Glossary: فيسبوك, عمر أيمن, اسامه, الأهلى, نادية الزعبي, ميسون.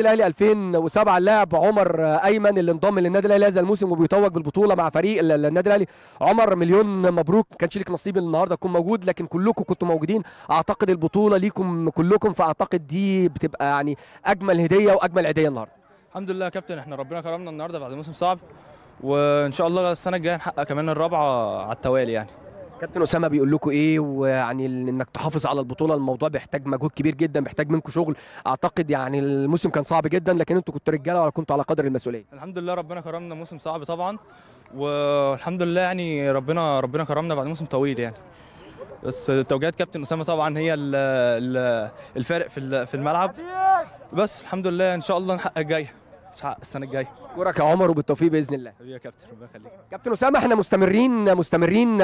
النادي الاهلي 2007 اللاعب عمر ايمن اللي انضم للنادي الاهلي هذا الموسم وبيتوج بالبطوله مع فريق النادي الاهلي. عمر مليون مبروك، ما كانش ليك نصيب النهارده تكون موجود، لكن كلكم كنتوا موجودين، اعتقد البطوله ليكم كلكم، فاعتقد دي بتبقى يعني اجمل هديه واجمل عيديه النهارده. الحمد لله يا كابتن، احنا ربنا كرمنا النهارده بعد موسم صعب، وان شاء الله السنه الجايه نحقق كمان الرابعه على التوالي. يعني كابتن اسامه بيقول لكم ايه، ويعني انك تحافظ على البطوله الموضوع بيحتاج مجهود كبير جدا، بيحتاج منكم شغل، اعتقد يعني الموسم كان صعب جدا لكن انتوا كنتوا رجاله ولا كنتوا على قدر المسؤوليه؟ الحمد لله ربنا كرمنا، موسم صعب طبعا والحمد لله، يعني ربنا كرمنا بعد موسم طويل يعني. بس توجيهات كابتن اسامه طبعا هي الفارق في الملعب، بس الحمد لله ان شاء الله نحقق الجايه السنه الجايه. اشكرك يا عمر وبالتوفيق باذن الله. حبيبي يا كابتن، ربنا يخليك. كابتن اسامه احنا مستمرين